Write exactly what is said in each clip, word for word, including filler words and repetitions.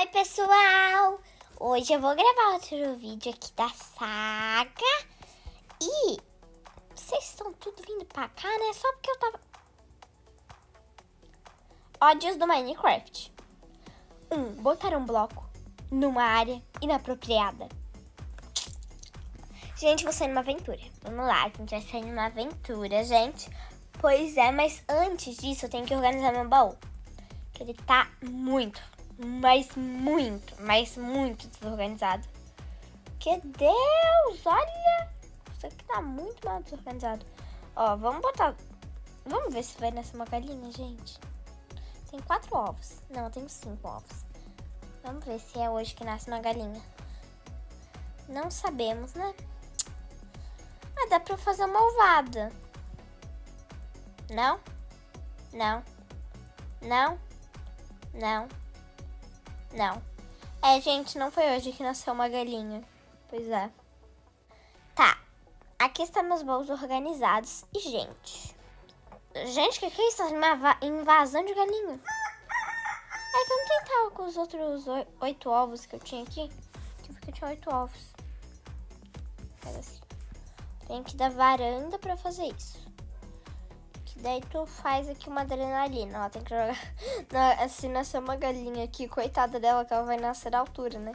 Oi pessoal, hoje eu vou gravar outro vídeo aqui da saga. E vocês estão tudo vindo pra cá, né? Só porque eu tava... Ódios do Minecraft. Um, botar um bloco numa área inapropriada. Gente, vou sair numa aventura. Vamos lá, a gente vai sair numa aventura, gente. Pois é, mas antes disso eu tenho que organizar meu baú. Que ele tá muito, mas muito, mas muito desorganizado. Que Deus, olha! Isso aqui tá muito mal desorganizado. Ó, vamos botar... Vamos ver se vai nascer uma galinha, gente. Tem quatro ovos. Não, eu tenho cinco ovos. Vamos ver se é hoje que nasce uma galinha. Não sabemos, né? Ah, dá pra fazer uma ovada. Não? Não. Não? Não. Não. É, gente, não foi hoje que nasceu uma galinha. Pois é. Tá. Aqui estão meus baús organizados. E, gente... Gente, o que, que é isso? Uma invasão de galinha. É, vamos tentar com os outros oito ovos que eu tinha aqui. Porque eu tinha oito ovos. Pega assim. Tem que dar varanda pra fazer isso. Que daí tu faz aqui uma adrenalina. Ela tem que jogar... Não, se nascer uma galinha aqui, coitada dela, que ela vai nascer à altura, né?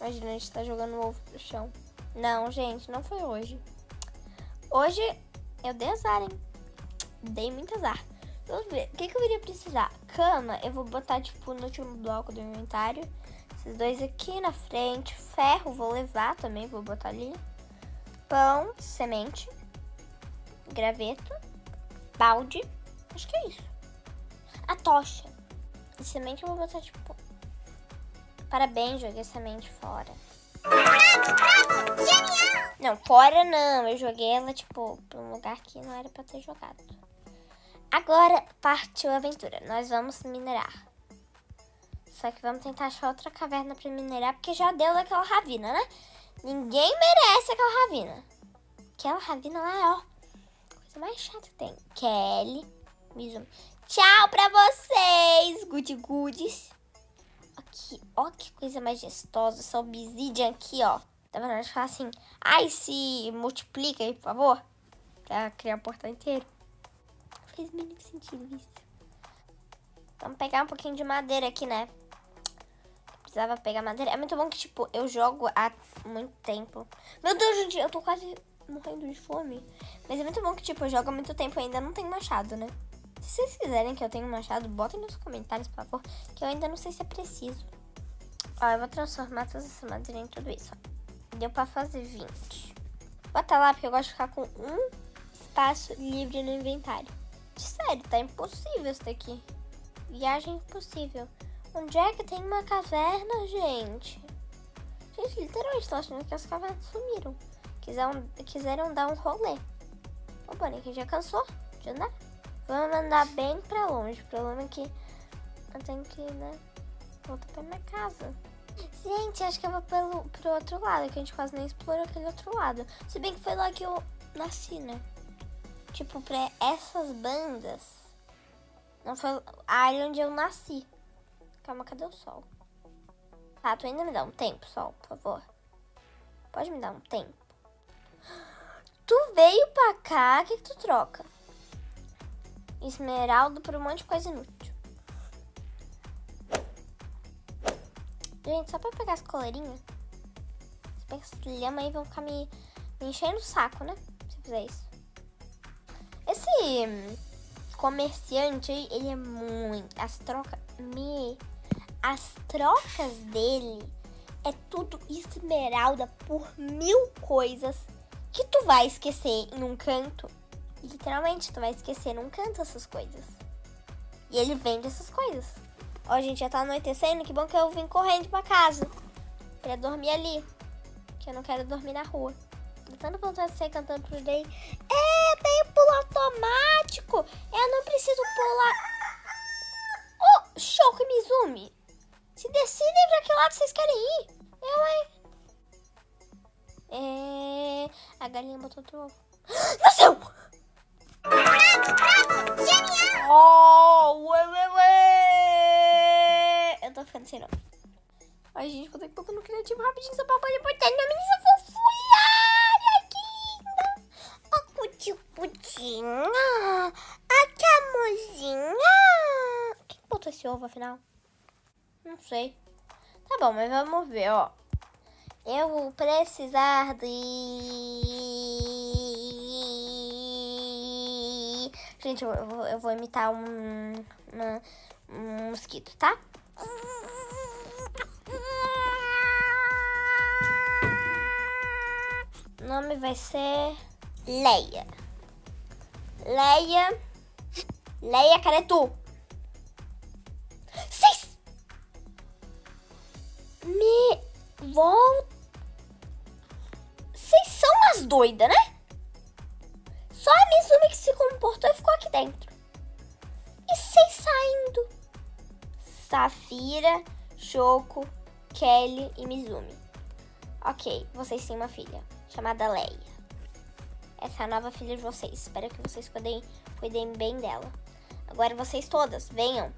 Imagina, a gente tá jogando um ovo pro chão. Não, gente, não foi hoje. Hoje eu dei azar, hein? Dei muito azar. Vamos ver. O que, que eu iria precisar? Cama, eu vou botar, tipo, no último bloco do inventário. Esses dois aqui na frente. Ferro, vou levar também, vou botar ali. Pão, semente. Graveto. Balde. Acho que é isso. A tocha. E semente eu vou botar, tipo... Parabéns, joguei semente fora. Bravo, bravo, genial! Não, fora não. Eu joguei ela, tipo, pra um lugar que não era pra ter jogado. Agora partiu a aventura. Nós vamos minerar. Só que vamos tentar achar outra caverna pra minerar, porque já deu daquela ravina, né? Ninguém merece aquela ravina. Aquela ravina lá, ó. Coisa mais chata que tem. Kelly. Mizumi. Tchau pra vocês, good goodies. Aqui, ó, que coisa majestosa. Essa obsidian aqui, ó. Tava na hora de falar assim, ai, se multiplica aí, por favor. Pra criar o portal inteiro. Fez o mínimo sentido isso. Vamos pegar um pouquinho de madeira aqui, né? Precisava pegar madeira. É muito bom que, tipo, eu jogo há muito tempo. Meu Deus, gente, eu tô quase morrendo de fome. Mas é muito bom que, tipo, eu jogo há muito tempo e ainda não tenho machado, né? Se vocês quiserem que eu tenha um machado, botem nos comentários, por favor. Que eu ainda não sei se é preciso. Ó, eu vou transformar toda essa madeira em tudo isso, ó. Deu pra fazer vinte. Bota lá, porque eu gosto de ficar com um espaço livre no inventário. Sério, tá impossível isso daqui. Viagem impossível. Onde é que tem uma caverna, gente? Gente, literalmente tô achando que as cavernas sumiram. Quiseram, quiseram dar um rolê. Ô, Bonnie, que já cansou de andar? Vamos andar bem pra longe. O problema é que eu tenho que, né, voltar pra minha casa. Gente, acho que eu vou pelo, pro outro lado, que a gente quase nem explorou aquele outro lado. Se bem que foi lá que eu nasci, né? Tipo, pra essas bandas. Não foi a área onde eu nasci. Calma, cadê o sol? Tá, tu ainda me dá um tempo, sol, por favor. Pode me dar um tempo. Tu veio pra cá, o que, que tu troca? Esmeralda por um monte de coisa inútil. Gente, só pra pegar as coleirinhas. Se bem que essas lhamas aí vão ficar me, me enchendo o saco, né? Se eu fizer isso. Esse comerciante, ele é muito... As trocas... Me... As trocas dele é tudo esmeralda por mil coisas que tu vai esquecer em um canto. Literalmente, tu vai esquecer num canto essas coisas. E ele vende essas coisas. Ó, gente, já tá anoitecendo. Que bom que eu vim correndo pra casa. Pra dormir ali. Que eu não quero dormir na rua. Tô tanta vontade de sair cantando por aí. É, tem pulo automático. Eu não preciso pular. Oh, Shouko e Mizumi. Se decidem pra que lado vocês querem ir. Eu, hein? É... A galinha botou outro ovo. Nasceu! Bravo, bravo, genial! Oh, ué, ué, ué. Eu tô ficando sem nome. A gente vou ter que botar no criativo rapidinho só pra poder botar na menina fofura. Ai, que linda. Ó, oh, cuti-putinha. A ah, camuzinha. Quem botou esse ovo, afinal? Não sei. Tá bom, mas vamos ver, ó. Eu vou precisar de... Gente, eu, eu, eu vou imitar um, uma, um mosquito, tá? O nome vai ser... Leia. Leia. Leia, cadê tu? Seis! Me... Volta. Vocês são umas doidas, né? Só a Mizumi que se comportou e ficou aqui dentro. E vocês saindo. Safira, Choco, Kelly e Mizumi. Ok, vocês têm uma filha chamada Leia. Essa é a nova filha de vocês. Espero que vocês cuidem, cuidem bem dela. Agora vocês todas, venham.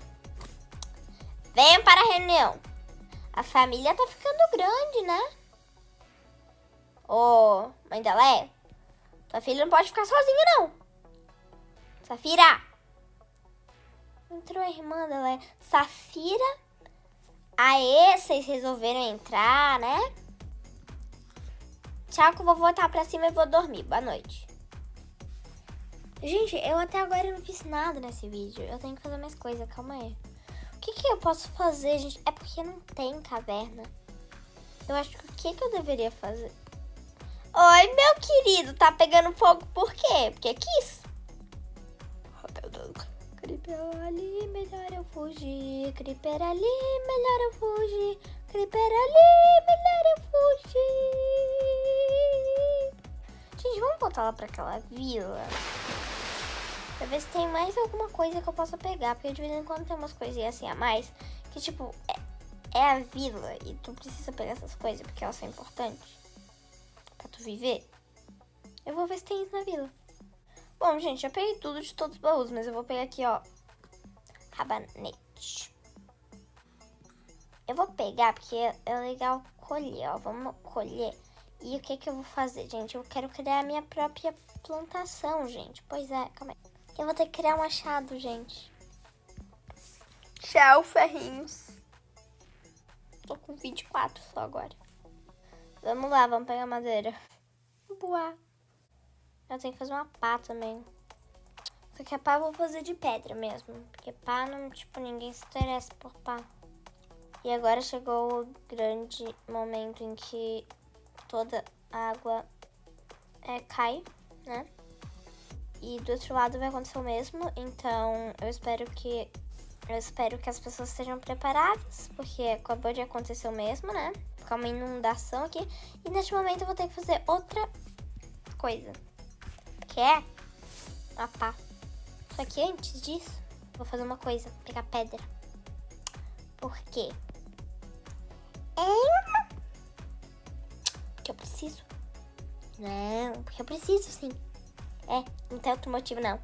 Venham para a reunião. A família tá ficando grande, né? Ô, mãe da Leia, tua filha não pode ficar sozinha, não. Safira. Entrou a irmã da Leia. Safira. Aê, vocês resolveram entrar, né? Tchau, que eu vou voltar pra cima e vou dormir. Boa noite. Gente, eu até agora não fiz nada nesse vídeo. Eu tenho que fazer mais coisas, calma aí. O que, que eu posso fazer, gente? É porque não tem caverna. Eu acho que o que, que eu deveria fazer? Oi, meu querido. Tá pegando fogo por quê? Porque quis? Oh, meu Deus. Creeper ali, melhor eu fugir. Creeper ali, melhor eu fugir. Creeper ali, melhor eu fugir. Gente, vamos voltar lá pra aquela vila. Pra ver se tem mais alguma coisa que eu possa pegar. Porque de vez em quando tem umas coisinhas assim a mais. Que tipo, é, é a vila. E tu precisa pegar essas coisas. Porque elas são importantes. Pra tu viver. Eu vou ver se tem isso na vila. Bom, gente, já peguei tudo de todos os baús. Mas eu vou pegar aqui, ó. Rabanete. Eu vou pegar porque é legal colher, ó. Vamos colher. E o que que eu vou fazer, gente? Eu quero criar a minha própria plantação, gente. Pois é, calma aí. Eu vou ter que criar um achado, gente. Tchau, ferrinhos. Tô com vinte e quatro só agora. Vamos lá, vamos pegar madeira. Boa. Eu tenho que fazer uma pá também. Só que a pá eu vou fazer de pedra mesmo. Porque pá, não, tipo, ninguém se interessa por pá. E agora chegou o grande momento em que toda a água é, cai, né? E do outro lado vai acontecer o mesmo, então eu espero que eu espero que as pessoas estejam preparadas, porque acabou de acontecer o mesmo, né? Ficar uma inundação aqui. E neste momento eu vou ter que fazer outra coisa, que é uma pá. Só que antes disso, vou fazer uma coisa, pegar pedra. Por quê? É porque eu preciso. Não, porque eu preciso, sim. É, não tem outro motivo, não.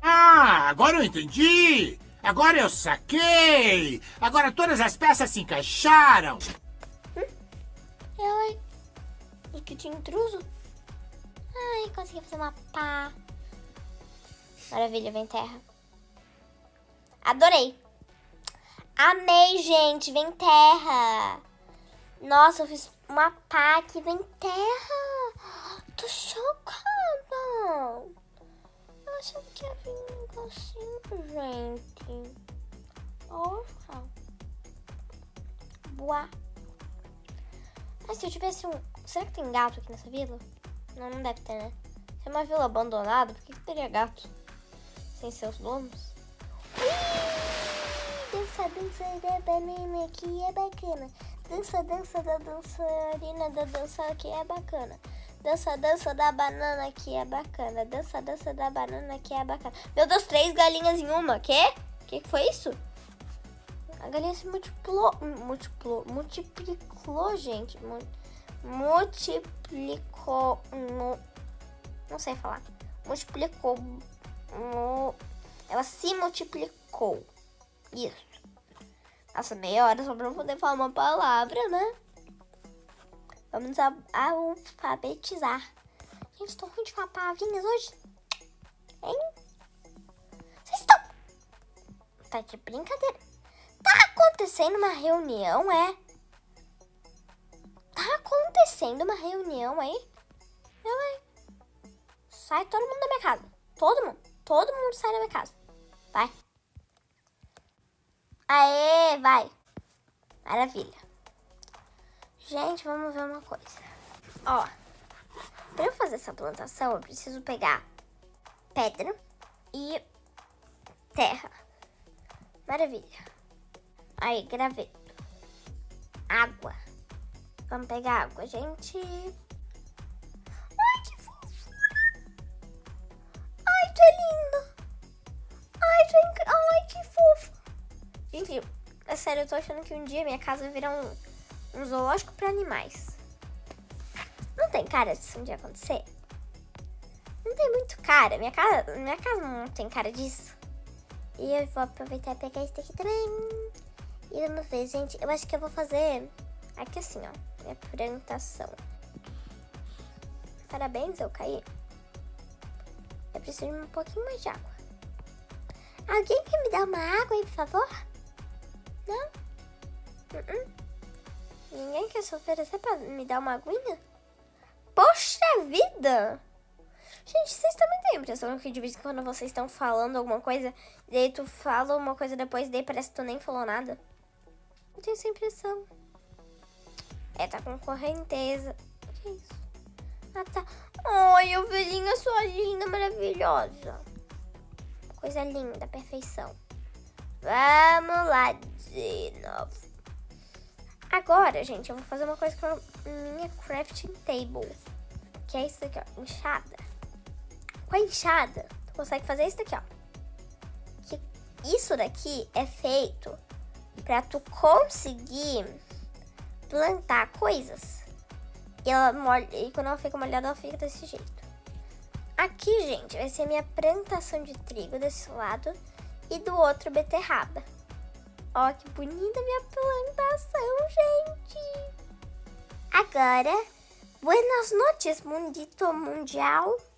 Ah, agora eu entendi! Agora eu saquei! Agora todas as peças se encaixaram! Hum? Oi! O que tinha intruso? Ai, consegui fazer uma pá! Maravilha, vem terra! Adorei! Amei, gente! Vem terra! Nossa, eu fiz uma pá que vem terra! Tô chocada! Eu achava que ia vir um negocinho, gente. Nossa. Boa. Ah, se eu tivesse um... Será que tem gato aqui nessa vila? Não, não deve ter, né? Se é uma vila abandonada, por que, que teria gato? Sem seus donos? Ui! Dança, dança da banana que é bacana. Dança, dança da dançarina da dança que é bacana. Dança, dança da banana que é bacana. Dança, dança da banana que é bacana. Meu Deus, três galinhas em uma. Quê? Que que foi isso? A galinha se multiplou. Multiplou. Multiplicou, gente. Multiplicou. Mu, não sei falar. Multiplicou. Mu, ela se multiplicou. Isso. Nossa, meia hora só pra eu poder falar uma palavra, né? Vamos alfabetizar. Gente, estou ruim de falar palavrinhas hoje. Hein? Vocês estão... Tá de brincadeira. Tá acontecendo uma reunião, é? Tá acontecendo uma reunião aí? Meu bem. Sai todo mundo da minha casa. Todo mundo. Todo mundo sai da minha casa. Vai. Aê, vai. Maravilha. Gente, vamos ver uma coisa. Ó, pra eu fazer essa plantação, eu preciso pegar pedra e terra. Maravilha. Aí, graveto. Água. Vamos pegar água, gente. Ai, que fofura. Ai, tu é linda. Ai, tu é incrível. Ai, que fofo. Gente, é sério, eu tô achando que um dia minha casa vai virar um... um zoológico para animais. Não tem cara disso um dia acontecer? Não tem muito cara. Minha casa, minha casa não tem cara disso. E eu vou aproveitar e pegar esse daqui também. E vamos ver, gente. Eu acho que eu vou fazer aqui assim, ó. Minha plantação. Parabéns, eu caí. Eu preciso de um pouquinho mais de água. Alguém quer me dar uma água aí, por favor? Não? Uh -uh. Ninguém quer se oferecer pra me dar uma aguinha? Poxa vida! Gente, vocês também têm a impressão que de vez em quando vocês estão falando alguma coisa, e daí tu fala uma coisa depois, daí parece que tu nem falou nada? Eu tenho essa impressão. É, tá com correnteza. O que é isso? Ah, tá. Ai, ovelhinha sua linda, maravilhosa. Coisa linda, perfeição. Vamos lá de novo. Agora, gente, eu vou fazer uma coisa com a minha crafting table. Que é isso daqui, ó. Enxada. Com a enxada, tu consegue fazer isso daqui, ó. Que isso daqui é feito pra tu conseguir plantar coisas. E, ela molha, e quando ela fica molhada, ela fica desse jeito. Aqui, gente, vai ser a minha plantação de trigo desse lado. E do outro, beterraba. Ó, que bonita minha plantação, gente! Agora, buenas noches, mundito mundial!